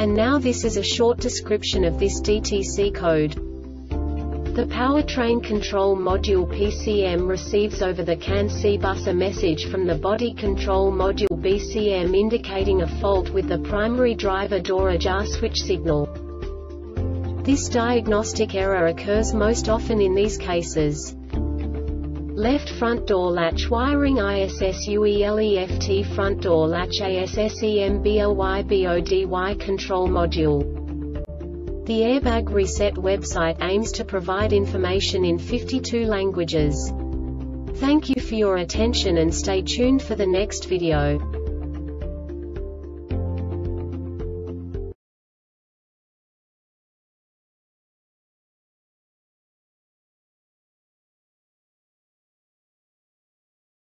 And now this is a short description of this DTC code. The powertrain control module PCM receives over the CAN-C bus a message from the body control module BCM indicating a fault with the primary driver door ajar switch signal. This diagnostic error occurs most often in these cases: left front door latch wiring ISSUE LEFT front door latch ASSEMBLYBODY control module. The Airbag Reset website aims to provide information in 52 languages. Thank you for your attention and stay tuned for the next video.